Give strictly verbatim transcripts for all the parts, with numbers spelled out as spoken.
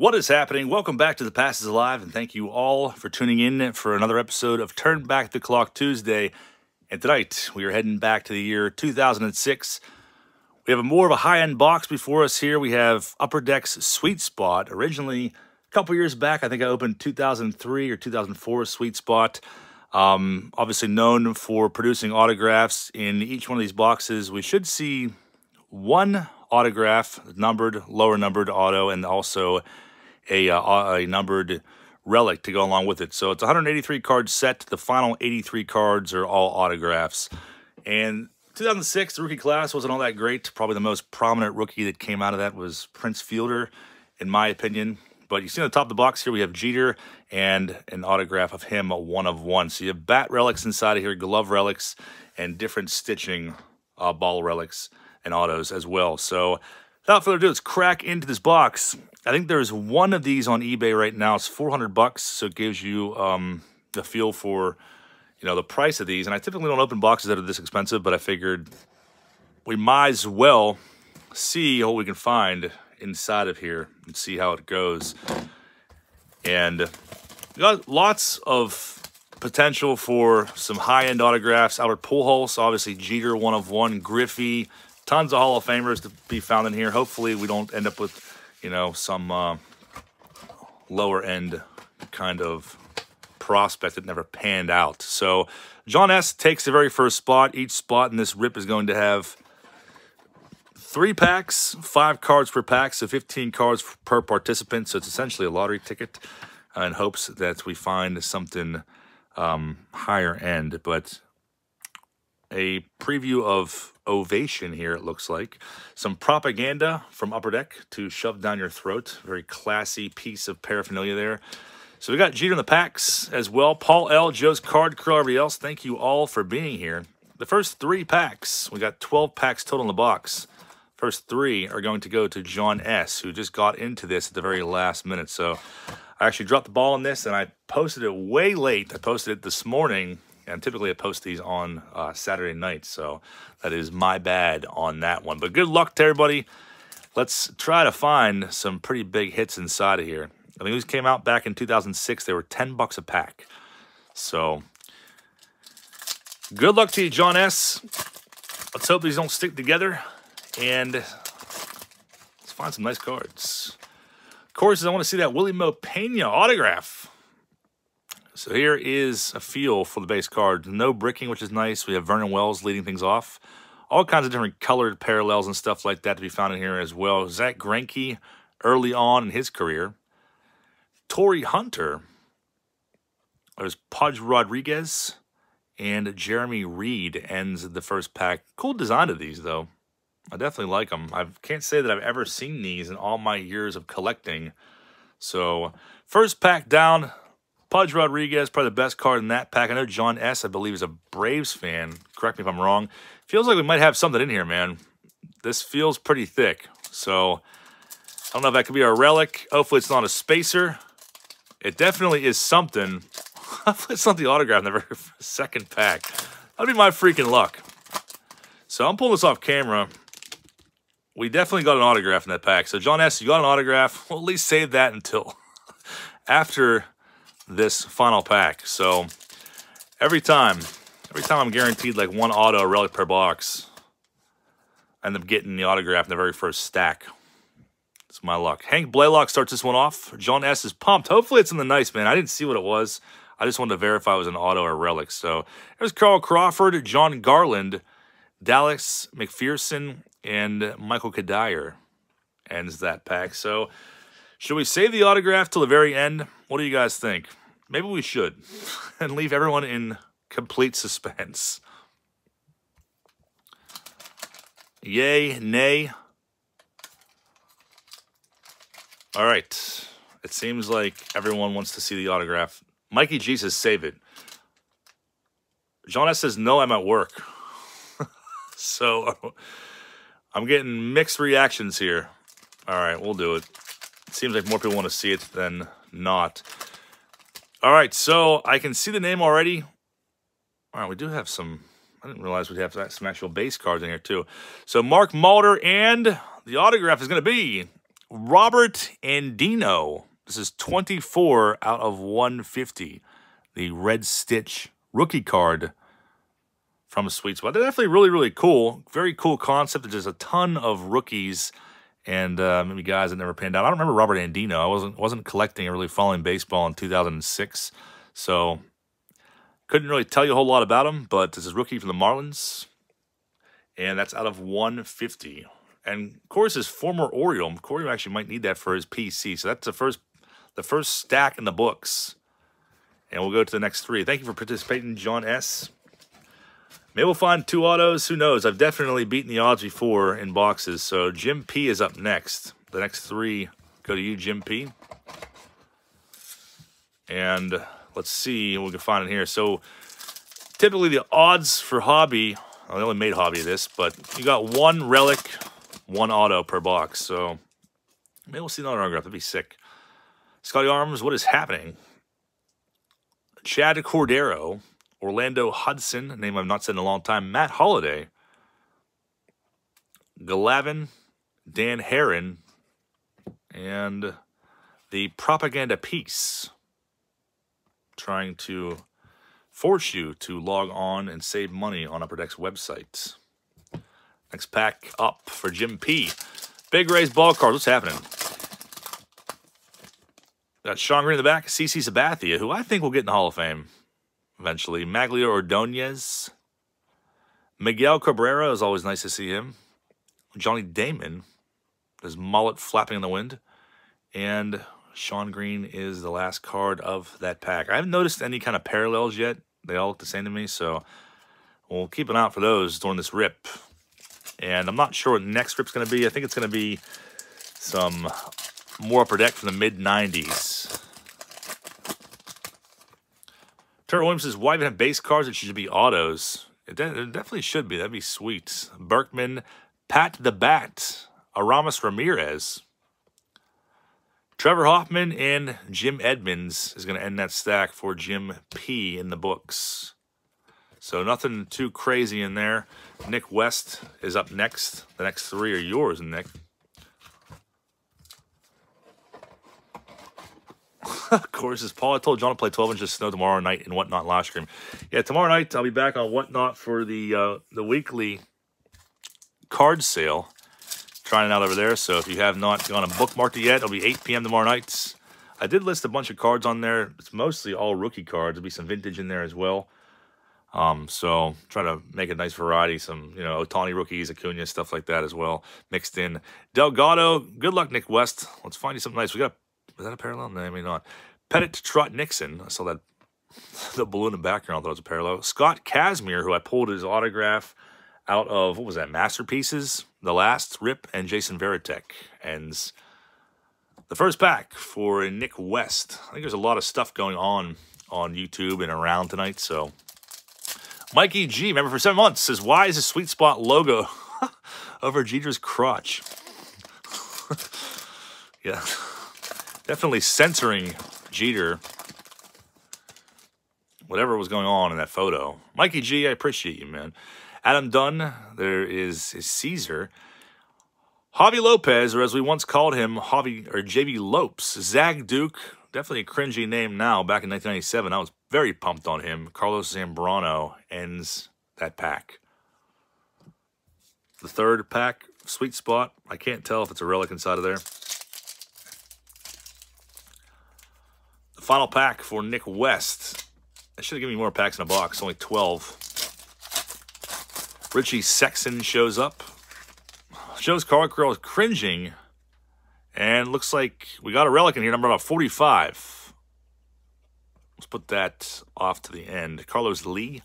What is happening? Welcome back to The Pass is Alive, and thank you all for tuning in for another episode of Turn Back the Clock Tuesday. And tonight, we are heading back to the year two thousand six. We have a more of a high-end box before us here. We have Upper Deck's Sweet Spot. Originally, a couple years back, I think I opened two thousand three or two thousand four Sweet Spot. Um, obviously known for producing autographs in each one of these boxes. We should see one autograph, numbered, lower numbered auto, and also A, uh, a numbered relic to go along with it. So it's a one hundred eighty-three card set. The final eighty-three cards are all autographs. And two thousand six, the rookie class wasn't all that great. Probably the most prominent rookie that came out of that was Prince Fielder, in my opinion. But you see on the top of the box here, we have Jeter and an autograph of him, a one of one. So you have bat relics inside of here, glove relics, and different stitching uh, ball relics and autos as well. So without further ado, let's crack into this box. I think there's one of these on eBay right now. It's four hundred bucks, so it gives you um, the feel for, you know, the price of these. And I typically don't open boxes that are this expensive, but I figured we might as well see what we can find inside of here and see how it goes. And we got lots of potential for some high-end autographs. Albert Pujols, obviously Jeter, one of one, Griffey. Tons of Hall of Famers to be found in here. Hopefully we don't end up with, you know, some uh, lower-end kind of prospect that never panned out. So John S takes the very first spot. Each spot in this rip is going to have three packs, five cards per pack, so fifteen cards per participant. So it's essentially a lottery ticket uh, in hopes that we find something um, higher end. But a preview of Ovation here, it looks like. Some propaganda from Upper Deck to shove down your throat. Very classy piece of paraphernalia there. So we got Jeter in the packs as well. Paul L, Joe's Card Crew, everybody else, thank you all for being here. The first three packs, we got twelve packs total in the box. First three are going to go to John S, who just got into this at the very last minute. So I actually dropped the ball on this, and I posted it way late. I posted it this morning. And typically I post these on uh, Saturday night, so that is my bad on that one. But good luck to everybody. Let's try to find some pretty big hits inside of here. I mean, these came out back in two thousand six. They were ten bucks a pack. So good luck to you, John S. Let's hope these don't stick together. And let's find some nice cards. Of course, I want to see that Willie Mo Pena autograph. So here is a feel for the base card. No bricking, which is nice. We have Vernon Wells leading things off. All kinds of different colored parallels and stuff like that to be found in here as well. Zach Greinke early on in his career. Torrey Hunter. There's Pudge Rodriguez. And Jeremy Reed ends the first pack. Cool design of these, though. I definitely like them. I can't say that I've ever seen these in all my years of collecting. So first pack down. Pudge Rodriguez, probably the best card in that pack. I know John S, I believe, is a Braves fan. Correct me if I'm wrong. Feels like we might have something in here, man. This feels pretty thick. So I don't know if that could be a relic. Hopefully it's not a spacer. It definitely is something. Hopefully it's not the autograph in the very second pack. That'd be my freaking luck. So I'm pulling this off camera. We definitely got an autograph in that pack. So John S, you got an autograph. We'll at least save that until after this final pack. So every time, every time I'm guaranteed like one auto relic per box, I end up getting the autograph in the very first stack. It's my luck. Hank Blaylock starts this one off. John S is pumped. Hopefully it's in the nice, man. I didn't see what it was. I just wanted to verify it was an auto or relic. So there's Carl Crawford, John Garland, Dallas McPherson, and Michael Kadire ends that pack. So should we save the autograph till the very end? What do you guys think? Maybe we should, and leave everyone in complete suspense. Yay, nay. All right. It seems like everyone wants to see the autograph. Mikey G says, save it. John S says, no, I'm at work. So I'm getting mixed reactions here. All right, we'll do it. It seems like more people want to see it than not. All right, so I can see the name already. All right, we do have some. I didn't realize we'd have some actual base cards in here, too. So Mark Mulder, and the autograph is going to be Robert Andino. This is twenty-four out of one fifty. The Red Stitch rookie card from Sweet Spot. They're definitely really, really cool. Very cool concept. There's a ton of rookies and uh, maybe guys that never panned out. I don't remember Robert Andino. I wasn't wasn't collecting and really following baseball in two thousand six. So couldn't really tell you a whole lot about him, but this is rookie from the Marlins. And that's out of one fifty. And of course, his former Oriole. Corey actually might need that for his P C. So that's the first the first stack in the books. And we'll go to the next three. Thank you for participating, John S. Maybe we'll find two autos. Who knows? I've definitely beaten the odds before in boxes. So Jim P is up next. The next three go to you, Jim P. And let's see what we can find in here. So typically the odds for hobby, I only made hobby of this, but you got one relic, one auto per box. So maybe we'll see another autograph. That'd be sick. Scotty Arms, what is happening? Chad Cordero, Orlando Hudson, a name I've not said in a long time, Matt Holliday, Galavin, Dan Heron, and the Propaganda Piece, trying to force you to log on and save money on Upper Deck's website. Next pack up for Jim P. Big Rays ball cards. What's happening? Got Sean Green in the back. C C Sabathia, who I think will get in the Hall of Fame eventually. Maglio Ordonez. Miguel Cabrera, is always nice to see him. Johnny Damon, his mullet flapping in the wind. And Sean Green is the last card of that pack. I haven't noticed any kind of parallels yet. They all look the same to me, so we'll keep an eye out for those during this rip. And I'm not sure what the next rip's going to be. I think it's going to be some more Upper Deck from the mid nineties. Terry Williams says, why even have base cards? It should be autos. It, de it definitely should be. That'd be sweet. Berkman, Pat the Bat, Aramis Ramirez, Trevor Hoffman, and Jim Edmonds is going to end that stack for Jim P in the books. So nothing too crazy in there. Nick West is up next. The next three are yours, Nick. Of course, as Paul, I told John to play twelve inches of snow tomorrow night and Whatnot live stream. Yeah, tomorrow night I'll be back on Whatnot for the uh, the weekly card sale. Trying it out over there. So if you have not gone and bookmarked it yet, it'll be eight P M tomorrow night. I did list a bunch of cards on there. It's mostly all rookie cards. There'll be some vintage in there as well. Um, so try to make a nice variety. Some, you know, Ohtani rookies, Acuna, stuff like that as well. Mixed in. Delgado, good luck, Nick West. Let's find you something nice. We got a Is that a parallel? No, maybe not. Pettit to Trot Nixon. I saw that the balloon in the background. I thought it was a parallel. Scott Kazmir, who I pulled his autograph out of, what was that, Masterpieces? The last rip, and Jason Veritek ends the first pack for Nick West. I think there's a lot of stuff going on on YouTube and around tonight, so. Mikey G, member for seven months, says, why is the Sweet Spot logo over Jeter's crotch? Yeah. Definitely censoring Jeter, whatever was going on in that photo. Mikey G, I appreciate you, man. Adam Dunn, there is, is Caesar. Javi Lopez, or as we once called him, Javi or J V Lopes. Zag Duke, definitely a cringy name now. Back in nineteen ninety-seven, I was very pumped on him. Carlos Zambrano ends that pack. The third pack, Sweet Spot. I can't tell if it's a relic inside of there. Final pack for Nick West. That should have given me more packs in a box. Only twelve. Richie Sexton shows up. Shows Carl Crawford is cringing. And looks like we got a relic in here. Number about forty-five. Let's put that off to the end. Carlos Lee.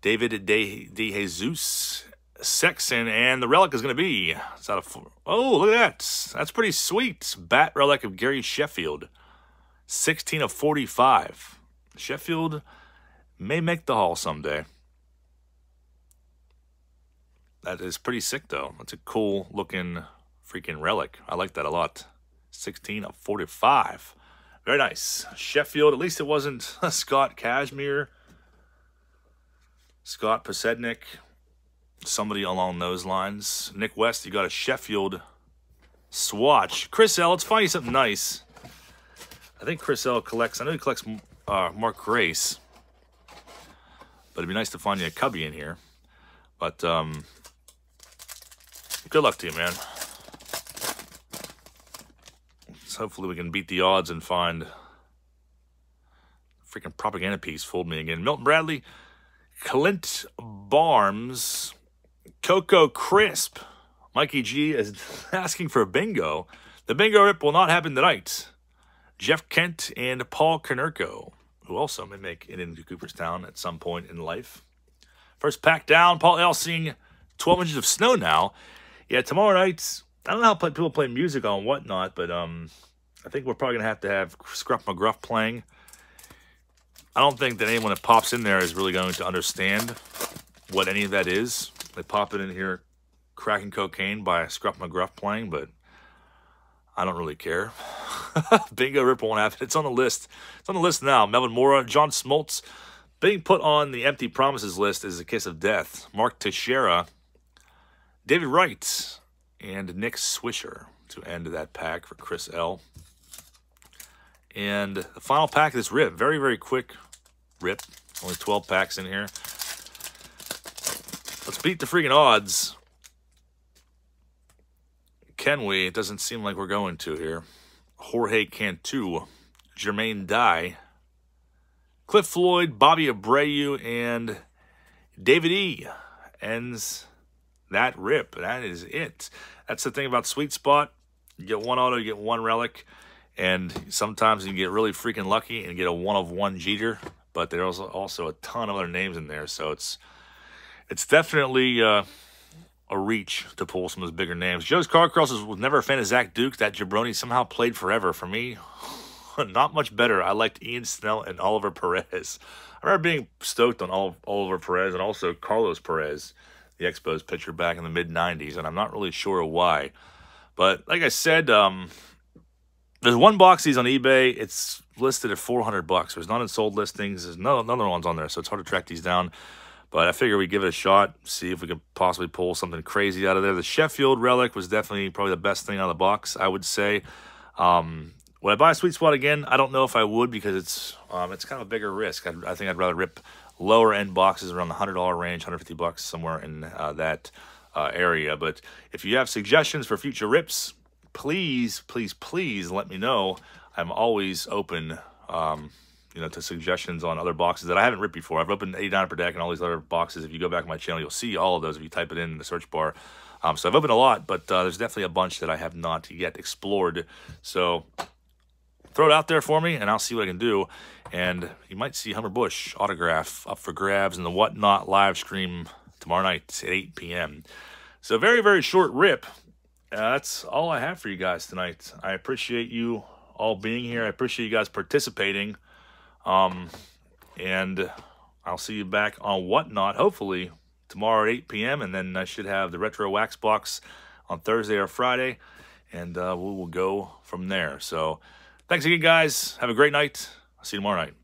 David De, De Jesus. Sexton. And the relic is going to be. It's out of four. Oh, look at that. That's pretty sweet. Bat relic of Gary Sheffield. sixteen of forty-five. Sheffield may make the Hall someday. That is pretty sick, though. That's a cool-looking freaking relic. I like that a lot. sixteen of forty-five. Very nice. Sheffield, at least it wasn't Scott Kazmir, Scott Pasednik, somebody along those lines. Nick West, you got a Sheffield swatch. Chris L, let's find you something nice. I think Chris L collects, I know he collects uh, Mark Grace, but it'd be nice to find you a Cubby in here. But um, good luck to you, man. So hopefully we can beat the odds and find freaking propaganda piece. Fooled me again. Milton Bradley, Clint Barnes, Coco Crisp. Mikey G is asking for a bingo. The bingo rip will not happen tonight. Jeff Kent and Paul Konerko, who also may make it into Cooperstown at some point in life. First pack down. Paul L seeing twelve inches of snow now. Yeah, tomorrow night, I don't know how people play music on whatnot, but um, I think we're probably going to have to have Scruff McGruff playing. I don't think that anyone that pops in there is really going to understand what any of that is. They pop it in here, Cracking Cocaine by Scruff McGruff playing, but I don't really care. Bingo rip won't happen. It's on the list. It's on the list now. Melvin Mora, John Smoltz. Being put on the empty promises list is a kiss of death. Mark Teixeira, David Wright, and Nick Swisher to end that pack for Chris L. And the final pack of this rip, very, very quick rip. Only twelve packs in here. Let's beat the freaking odds. Can we? It doesn't seem like we're going to here. Jorge Cantu, Jermaine Dye, Cliff Floyd, Bobby Abreu, and David E. ends that rip. That is it. That's the thing about Sweet Spot. You get one auto, you get one relic. And sometimes you can get really freaking lucky and get a one-of-one Jeter, but there's also a ton of other names in there, so it's it's definitely uh, a reach to pull some of those bigger names. Joe's Car Crossers was never a fan of Zach Duke. That jabroni somehow played forever. For me, not much better. I liked Ian Snell and Oliver Perez. I remember being stoked on Oliver Perez and also Carlos Perez, the Expos pitcher back in the mid nineties, and I'm not really sure why. But like I said, um... there's one box these on eBay. It's listed at four hundred bucks. There's non-sold listings. There's no other ones on there, so it's hard to track these down. But I figure we give it a shot, see if we can possibly pull something crazy out of there. The Sheffield relic was definitely probably the best thing out of the box, I would say. Um, would I buy a Sweet Spot again? I don't know if I would because it's um, it's kind of a bigger risk. I, I think I'd rather rip lower-end boxes around the one hundred dollar range, one hundred fifty bucks, somewhere in uh, that uh, area. But if you have suggestions for future rips, please, please, please let me know. I'm always open, um, you know, to suggestions on other boxes that I haven't ripped before. I've opened eighty-nine Upper Deck and all these other boxes. If you go back to my channel, you'll see all of those if you type it in the search bar. Um, so I've opened a lot, but uh, there's definitely a bunch that I have not yet explored. So throw it out there for me, and I'll see what I can do. And you might see Hummer Bush autograph up for grabs and the Whatnot live stream tomorrow night at eight p m So very, very short rip. Uh, that's all I have for you guys tonight. I appreciate you all being here. I appreciate you guys participating. Um, and I'll see you back on Whatnot, hopefully, tomorrow at eight p m And then I should have the Retro Wax Box on Thursday or Friday. And uh, we will go from there. So thanks again, guys. Have a great night. I'll see you tomorrow night.